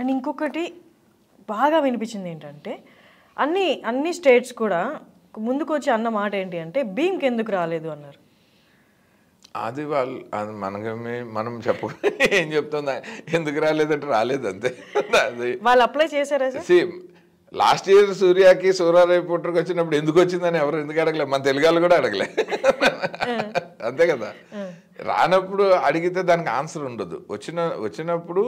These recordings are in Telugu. And ఇంకొకటి బాగా వినిపించింది ఏంటంటే అన్ని స్టేట్స్ కూడా ముందుకు వచ్చి అన్న మాట ఏంటి అంటే భీమ్కి ఎందుకు రాలేదు అన్నారు. అది వాళ్ళు మనమే మనం చెప్పకుండా ఏం చెప్తుందా ఎందుకు రాలేదంటే రాలేదంతే. వాళ్ళు అప్లై చేశారా? సేమ్ లాస్ట్ ఇయర్ సూర్యాకి సోరా రిపోర్టర్కి వచ్చినప్పుడు ఎందుకు వచ్చిందని ఎవరు ఎందుకు అడగలే, మన తెలుగు కూడా అడగలే అంతే కదా. రానప్పుడు అడిగితే దానికి ఆన్సర్ ఉండదు, వచ్చినప్పుడు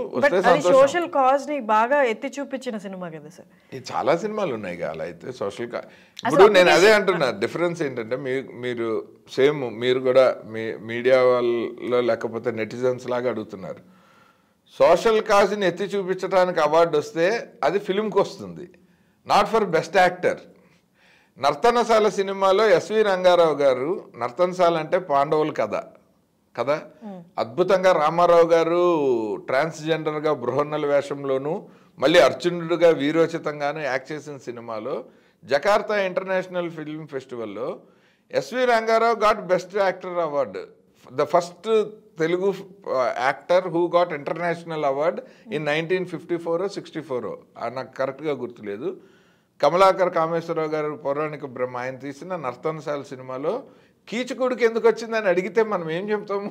సోషల్ కాజ్ ని బాగా ఎత్తి చూపించిన సినిమా కదా సార్. చాలా సినిమాలు ఉన్నాయి అలా అయితే సోషల్ కాజ్. ఇప్పుడు నేను అదే అంటున్నా, డిఫరెన్స్ ఏంటంటే మీరు సేమ్ మీరు కూడా మీ మీడియా వాళ్ళలో లేకపోతే నెటిజన్స్ లాగా అడుగుతున్నారు. సోషల్ కాజ్ని ఎత్తి చూపించడానికి అవార్డు వస్తే అది ఫిల్మ్కి వస్తుంది, not for best actor. Nartanasala సినిమాలో S.V. రంగారావు గారు, నర్తనశాల అంటే పాండవుల కథ కదా, అద్భుతంగా రామారావు గారు ట్రాన్స్జెండర్గా బృహన్నల వేషంలోనూ మళ్ళీ అర్జునుడిగా వీరోచితంగానూ యాక్ట్ చేసిన సినిమాలో జకార్తా ఇంటర్నేషనల్ ఫిల్మ్ ఫెస్టివల్లో S.V. Rangarao got best actor award, the first Telugu actor who got international award in 1954 or 64. నాకు కరెక్ట్గా గుర్తులేదు. కమలాకర్ కామేశ్వరరావు గారు పౌరాణిక బ్రహ్మ ఆయన తీసిన నర్తనశాల సినిమాలో కీచకుడికి ఎందుకు వచ్చిందని అడిగితే మనం ఏం చెప్తాము?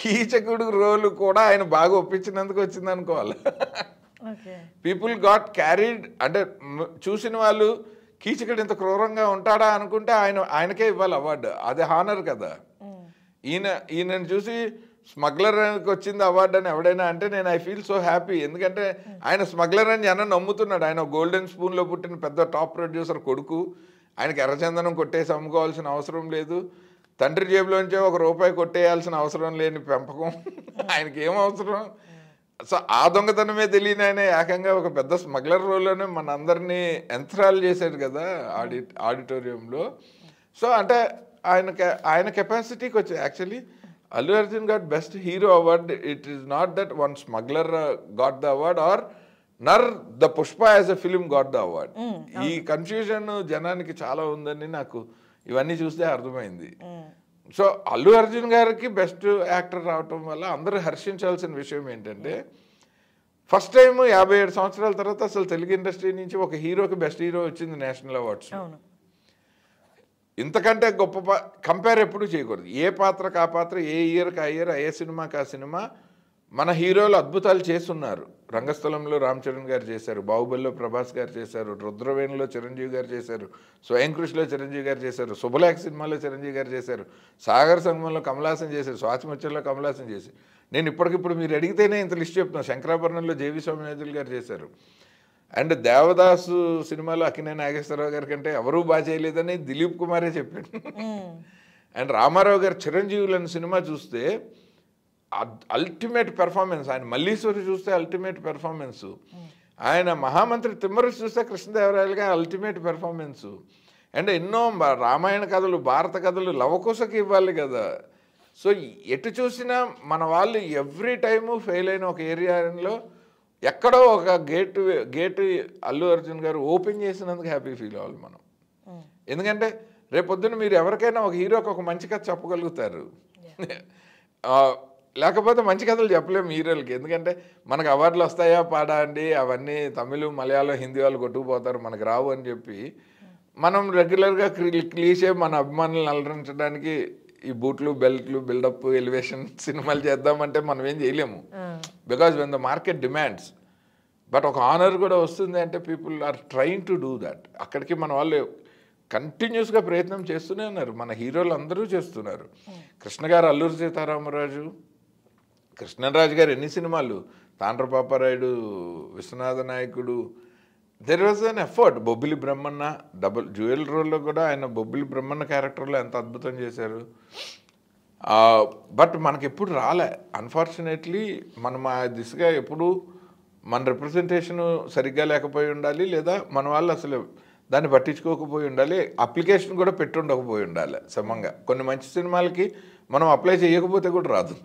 కీచకుడి రోలు కూడా ఆయన బాగా ఒప్పించినందుకు వచ్చింది అనుకోవాలి. పీపుల్ గాట్ క్యారీడ్ అంటే చూసిన వాళ్ళు కీచకుడు ఇంత క్రూరంగా ఉంటాడా అనుకుంటే ఆయనకే ఇవ్వాలి అవార్డు, అది హానర్ కదా. ఈయనను చూసి స్మగ్లర్కి వచ్చింది అవార్డు అని ఎవడైనా అంటే నేను ఐ ఫీల్ సో హ్యాపీ, ఎందుకంటే ఆయన స్మగ్లర్ అని జనం నమ్ముతున్నాడు. ఆయన గోల్డెన్ స్పూన్లో పుట్టిన పెద్ద టాప్ ప్రొడ్యూసర్ కొడుకు, ఆయనకి ఎర్రచందనం కొట్టేసి అమ్ముకోవాల్సిన అవసరం లేదు, తండ్రి జేబులోంచే ఒక రూపాయి కొట్టేయాల్సిన అవసరం లేని పెంపకం ఆయనకి ఏం అవసరం. సో ఆ దొంగతనమే తెలియని ఆయన ఏకంగా ఒక పెద్ద స్మగ్లర్ రోల్లోనే మన అందరినీ యంత్రాలు చేశాడు కదా ఆడిటోరియంలో. సో అంటే ఆయన కెపాసిటీకి వచ్చి actually Allu Arjun got best hero award. It is not that one smuggler got the award or నర్ the Pushpa as a film got the award. ఈ కన్ఫ్యూజన్ జనానికి చాలా ఉందని నాకు ఇవన్నీ చూస్తే అర్థమైంది. సో అల్లు అర్జున్ గారికి బెస్ట్ యాక్టర్ రావటం వల్ల అందరూ హర్షించాల్సిన విషయం ఏంటంటే ఫస్ట్ టైం 57 సంవత్సరాల తర్వాత అసలు తెలుగు ఇండస్ట్రీ నుంచి ఒక హీరోకి బెస్ట్ హీరో వచ్చింది నేషనల్ అవార్డ్స్. ఇంతకంటే గొప్ప కంపేర్ ఎప్పుడు చేయకూడదు. ఏ పాత్రకు ఆ పాత్ర, ఏ ఇయర్కి ఆ ఇయర్, ఏ సినిమాకి ఆ సినిమా మన హీరోలు అద్భుతాలు చేస్తున్నారు. రంగస్థలంలో రామ్ చరణ్ గారు చేశారు, బాహుబలిలో ప్రభాస్ గారు చేశారు, రుద్రవేణిలో చిరంజీవి గారు చేశారు, స్వయం కృషిలో చిరంజీవి గారు చేశారు, శుభలేఖ సినిమాలో చిరంజీవి గారు చేశారు, సాగర సంఘంలో కమలాసన్ చేశారు, స్వాతిమత్యంలో కమలాసన్ చేశారు. నేను ఇప్పటికిప్పుడు మీరు అడిగితేనే ఇంత లిస్ట్ చెప్తున్నాను. శంకరాభరణంలో జేవి స్వామినాథులు గారు చేశారు. అండ్ దేవదాసు సినిమాలో అక్కినే నాగేశ్వరరావు గారి కంటే ఎవరూ బాగా చేయలేదని దిలీప్ కుమారే చెప్పాడు. అండ్ రామారావు గారు చిరంజీవులని సినిమా చూస్తే అల్టిమేట్ పెర్ఫార్మెన్స్, ఆయన మల్లీశ్వరి చూస్తే అల్టిమేట్ పెర్ఫార్మెన్సు, ఆయన మహామంత్రి తిమ్మరుసు చూస్తే కృష్ణదేవరాయలుగా అల్టిమేట్ పెర్ఫార్మెన్సు. అండ్ ఎన్నో రామాయణ కథలు, భారత కథలు లవకుశకి ఇవ్వాలి కదా. సో ఎటు చూసినా మన వాళ్ళు ఎవ్రీ టైము ఫెయిల్ అయిన ఒక ఏరియాలో ఎక్కడో ఒక గేటు అల్లు అర్జున్ గారు ఓపెన్ చేసినందుకు హ్యాపీ ఫీల్ అవ్వాలి మనం. ఎందుకంటే రేపొద్దున మీరు ఎవరికైనా ఒక హీరోకి ఒక మంచి కథ చెప్పగలుగుతారు, లేకపోతే మంచి కథలు చెప్పలేము హీరోలకి. ఎందుకంటే మనకు అవార్డులు వస్తాయా పాడా అండి, అవన్నీ తమిళ మలయాళం హిందీ వాళ్ళు కొట్టుకుపోతారు, మనకు రావు అని చెప్పి మనం రెగ్యులర్గా క్లీషే మన అభిమానులను అలరించడానికి ఈ బూట్లు, బెల్ట్లు, బిల్డప్, ఎలివేషన్ సినిమాలు చేద్దామంటే మనం ఏం చేయలేము, because when the market demands. But ఒక ఆనర్ కూడా వస్తుంది అంటే people are trying to do that. అక్కడికి మన వాళ్ళు కంటిన్యూస్గా ప్రయత్నం చేస్తూనే ఉన్నారు, మన హీరోలు అందరూ చేస్తున్నారు. కృష్ణ గారు అల్లూరి సీతారామరాజు, కృష్ణరాజు గారు ఎన్ని సినిమాలు, Tandra Paparayudu, Viswanatha Nayakudu, there was an effort. Bobbili Brahmanna double dual రోల్లో కూడా ఆయన బొబ్బిలి బ్రహ్మన్న క్యారెక్టర్లో ఎంత అద్భుతం చేశారు. బట్ మనకి ఎప్పుడు రాలే అన్ఫార్చునేట్లీ. మనం ఆ దిశగా ఎప్పుడు మన రిప్రజెంటేషన్ సరిగ్గా లేకపోయి ఉండాలి, లేదా మన వాళ్ళు అసలు దాన్ని పట్టించుకోకపోయి ఉండాలి, అప్లికేషన్ కూడా పెట్టుండకపోయి ఉండాలి. సమంగా కొన్ని మంచి సినిమాలకి మనం అప్లై చేయకపోతే కూడా రాదు.